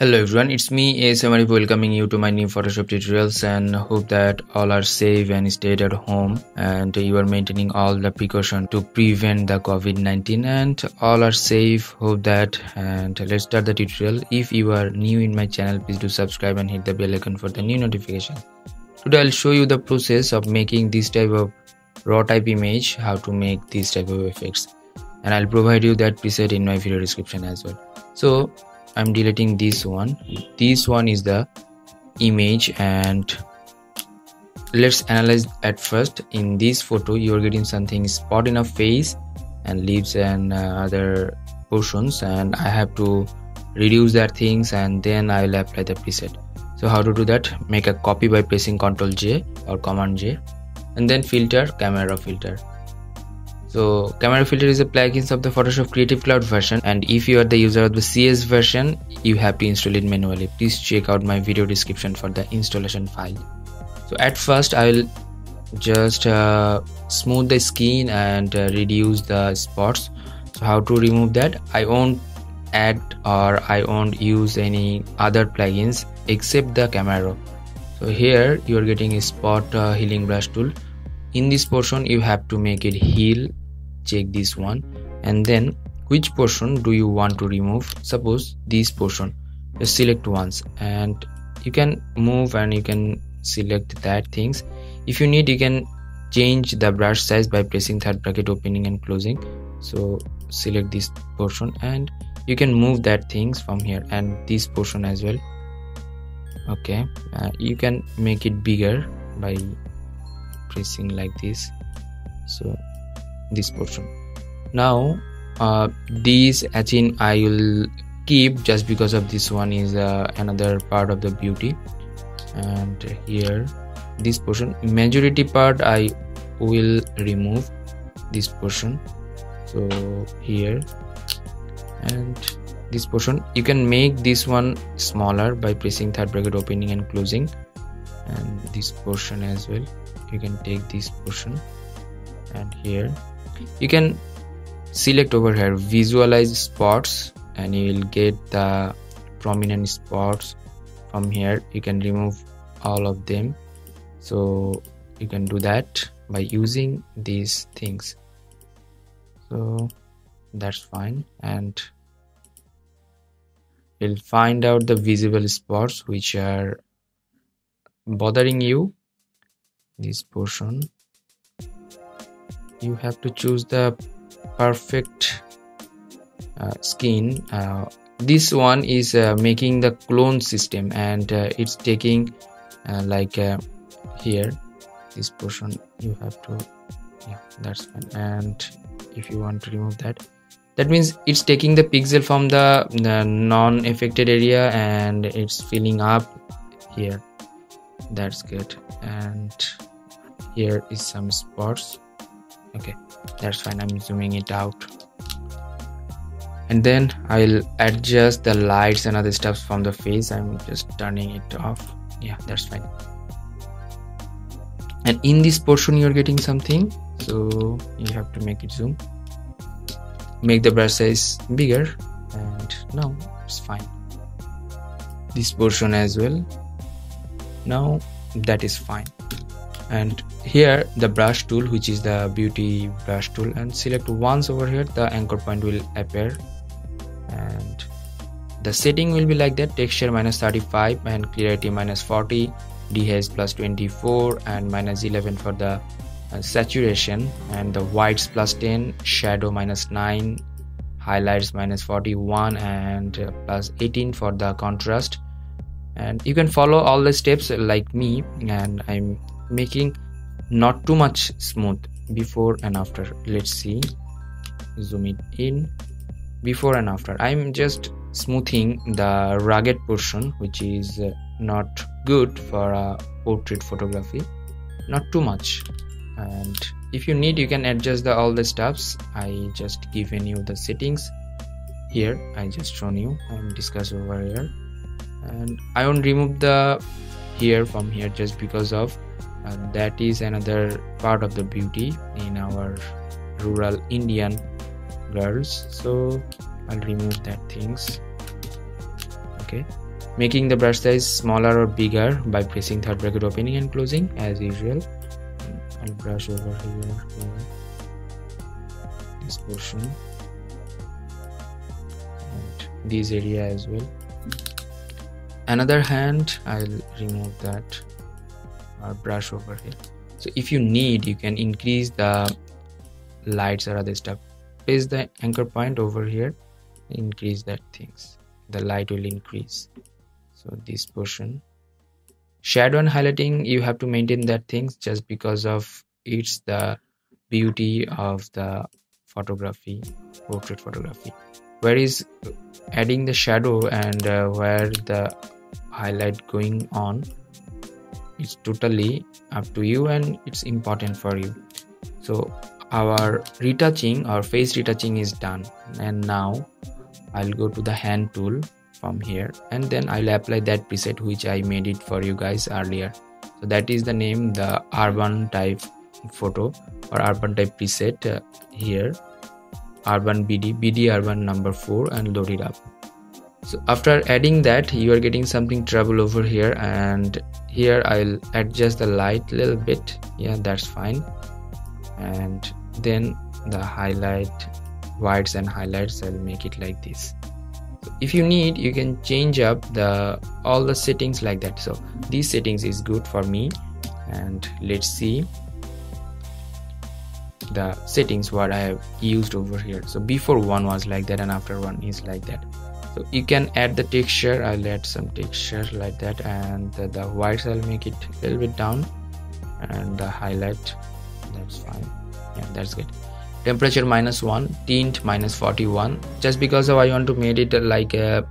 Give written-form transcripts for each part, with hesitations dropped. Hello everyone, it's me Asm Arif welcoming you to my new Photoshop tutorials, and hope that all are safe and stayed at home and you are maintaining all the precaution to prevent the COVID-19 and all are safe. Hope that, and let's start the tutorial. If you are new in my channel, please do subscribe and hit the bell icon for the new notification. Today I'll show you the process of making this type of raw type image, how to make these type of effects, and I'll provide you that preset in my video description as well. So I'm deleting this one. This one is the image, and let's analyze at first. In this photo you are getting something spot in a face and lips and other portions, and I have to reduce that things and then I will apply the preset. So how to do that? Make a copy by pressing Ctrl J or Command J, and then filter, camera filter. So camera filter is a plugin of the Photoshop Creative Cloud version, and if you are the user of the CS version, you have to install it manually. Please check out my video description for the installation file. So at first I will just smooth the skin and reduce the spots. So how to remove that? I won't add or I won't use any other plugins except the Camera Raw. So here you are getting a spot healing brush tool. In this portion you have to make it heal. Check this one, and then which portion do you want to remove? Suppose this portion, just select once, and you can move and you can select that things. If you need, you can change the brush size by pressing third bracket opening and closing. So select this portion and you can move that things from here, and this portion as well. Okay, you can make it bigger by pressing like this. So this portion now, these as in I will keep just because of this one is another part of the beauty. And here this portion, majority part I will remove this portion. So here and this portion, you can make this one smaller by pressing third bracket opening and closing, and this portion as well. You can take this portion, and here you can select over here, visualize spots, and you will get the prominent spots from here. You can remove all of them. So you can do that by using these things. So that's fine, and you'll find out the visible spots which are bothering you. This portion you have to choose the perfect skin. This one is making the clone system, and it's taking like here this portion you have to, yeah, that's fine. And if you want to remove that, that means it's taking the pixel from the non-affected area and it's filling up here. That's good. And here is some spots. Okay, that's fine. I'm zooming it out, and then I'll adjust the lights and other stuff from the face. I'm just turning it off. Yeah, that's fine. And in this portion you're getting something, so you have to make it zoom, make the brush size bigger, and now it's fine. This portion as well, now that is fine. And here the brush tool, which is the beauty brush tool, and select once over here, the anchor point will appear, and the setting will be like that: texture -35 and clarity -40, dehaze +24 and -11 for the saturation, and the whites +10, shadow -9, highlights -41 and +18 for the contrast. And you can follow all the steps like me, and I'm making not too much smooth. Before and after, let's see, zoom it in. Before and after, I'm just smoothing the rugged portion, which is not good for a portrait photography, not too much. And if you need, you can adjust all the stuffs. I just given you the settings here, I just shown you and discuss over here. And I won't remove the here from here just because of that is another part of the beauty in our rural Indian girls. So I'll remove that things. Okay, making the brush size smaller or bigger by pressing third bracket opening and closing as usual. I'll brush over here for this portion and this area as well. Another hand, I'll remove that brush over here. So if you need, you can increase the lights or other stuff. Place the anchor point over here, increase that things, the light will increase. So this portion, shadow and highlighting, you have to maintain that things just because of it's the beauty of the photography, portrait photography. Where is adding the shadow and where the highlight going on, it's totally up to you and it's important for you. So our retouching, our face retouching is done, and now I'll go to the hand tool from here and then I'll apply that preset which I made it for you guys earlier. So that is the name, the urban type photo or urban type preset here, urban BD urban number 4, and load it up. So after adding that, you are getting something trouble over here, and here I'll adjust the light a little bit. Yeah, that's fine. And then the highlight, whites and highlights, I'll make it like this. So if you need, you can change up the all the settings like that. So these settings is good for me, and let's see the settings what I have used over here. So before one was like that and after one is like that. So you can add the texture. I'll add some texture like that, and the whites I'll make it a little bit down, and the highlight, that's fine. Yeah, that's good. Temperature -1, tint -41, just because of I want to make it like a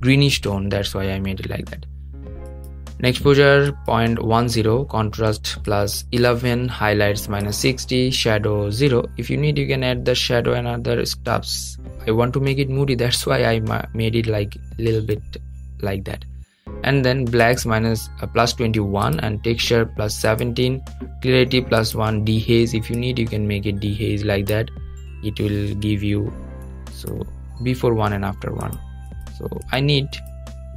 greenish tone, that's why I made it like that. Exposure 0.10, contrast +11, highlights -60, shadow 0. If you need, you can add the shadow and other stuffs. I want to make it moody, that's why I made it like a little bit like that. And then blacks +21, and texture +17, clarity +1, dehaze. If you need, you can make it dehaze like that, it will give you. So before one and after one, so I need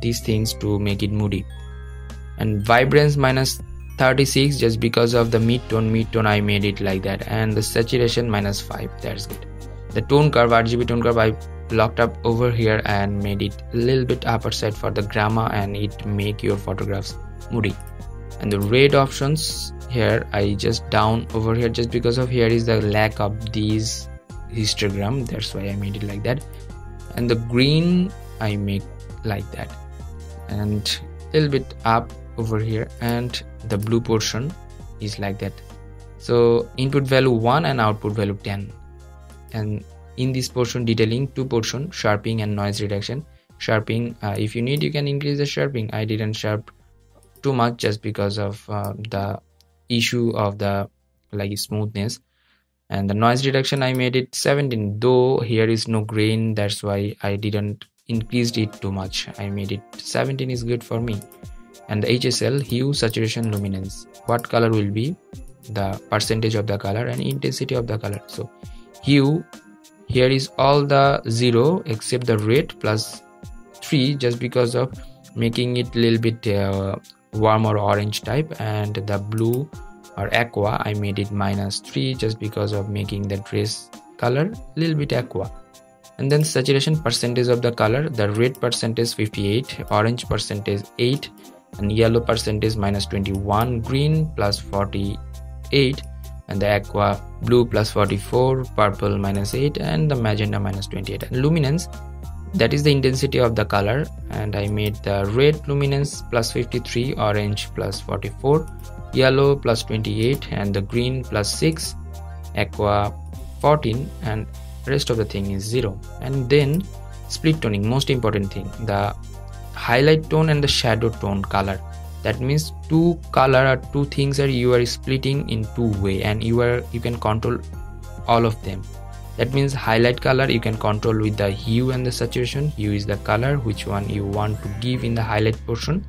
these things to make it moody. And vibrance -36, just because of the mid-tone I made it like that, and the saturation -5, that's good. The tone curve, RGB tone curve, I locked up over here and made it a little bit upper side for the gamma, and it make your photographs moody. And the red options here, I just down over here just because of here is the lack of these histogram, that's why I made it like that. And the green I make like that, and a little bit up over here, and the blue portion is like that. So input value 1 and output value 10. And in this portion, detailing 2 portion, sharpening and noise reduction. Sharpening, if you need, you can increase the sharpening. I didn't sharp too much just because of the issue of the like smoothness. And the noise reduction, I made it 17, though here is no grain, that's why I didn't increased it too much. I made it 17 is good for me. And the HSL, hue, saturation, luminance, what color will be the percentage of the color and intensity of the color. So hue, here is all the 0 except the red +3, just because of making it a little bit warm or orange type. And the blue or aqua, I made it -3, just because of making the dress color a little bit aqua. And then saturation, percentage of the color, the red percentage 58, orange percentage 8, and yellow percentage -21, green +48, and the aqua blue +44, purple -8, and the magenta -28. And luminance, that is the intensity of the color, and I made the red luminance +53, orange +44, yellow +28, and the green +6, aqua 14, and rest of the thing is 0. And then split toning, most important thing, the highlight tone and the shadow tone color. That means two color or two things are you are splitting in two way, and you can control all of them. That means highlight color you can control with the hue and the saturation. Hue is the color which one you want to give in the highlight portion,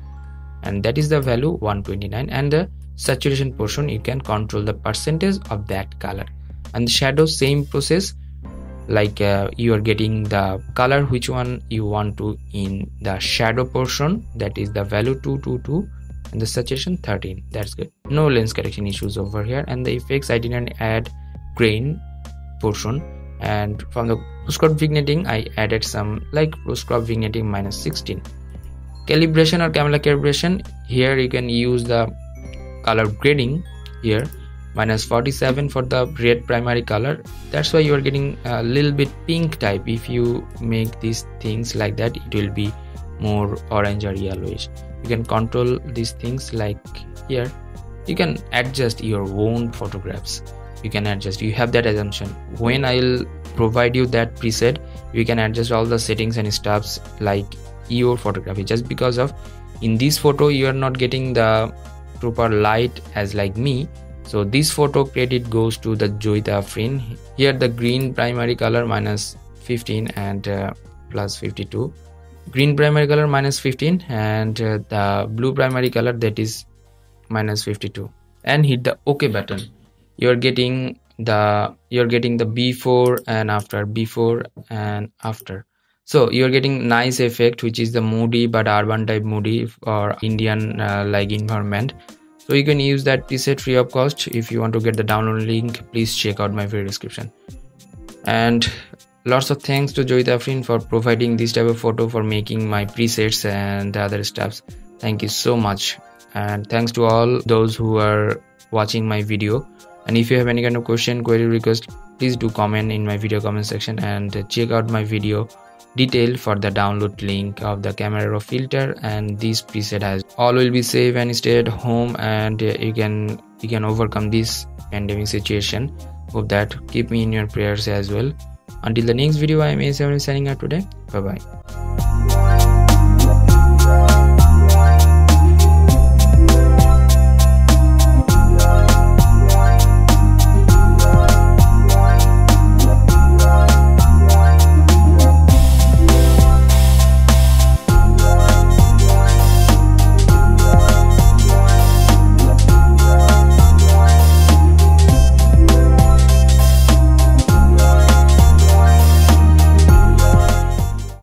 and that is the value 129. And the saturation portion, you can control the percentage of that color. And the shadow, same process. like you are getting the color which one you want to in the shadow portion, that is the value 222 and the saturation 13. That's good. No lens correction issues over here. And the effects, I didn't add grain portion, and from the post crop vignetting I added some like post crop vignetting -16. Calibration or camera calibration, here you can use the color grading here -47 for the red primary color. That's why you are getting a little bit pink type. If you make these things like that, it will be more orange or yellowish. You can control these things like here. You can adjust your own photographs. You can adjust, you have that assumption. When I'll provide you that preset, you can adjust all the settings and stuffs like your photography. Just because of in this photo you are not getting the proper light as like me, so this photo credit goes to the Joita Afrin. Here the green primary color -15 and +52, green primary color -15 and the blue primary color, that is -52, and hit the OK button. You're getting the before and after, before and after. So you're getting nice effect, which is the moody but urban type, moody or Indian like environment. So you can use that preset free of cost. If you want to get the download link, please check out my video description. And lots of thanks to Joita Afrin for providing this type of photo, for making my presets and the other stuffs. Thank you so much, and thanks to all those who are watching my video. And if you have any kind of question, query, request, please do comment in my video comment section, and check out my video detail for the download link of the Camera Raw filter and this preset. Has all will be safe and stay at home, and you can overcome this pandemic situation. Hope that keep me in your prayers as well. Until the next video, I am Asm Arif signing out today. Bye bye.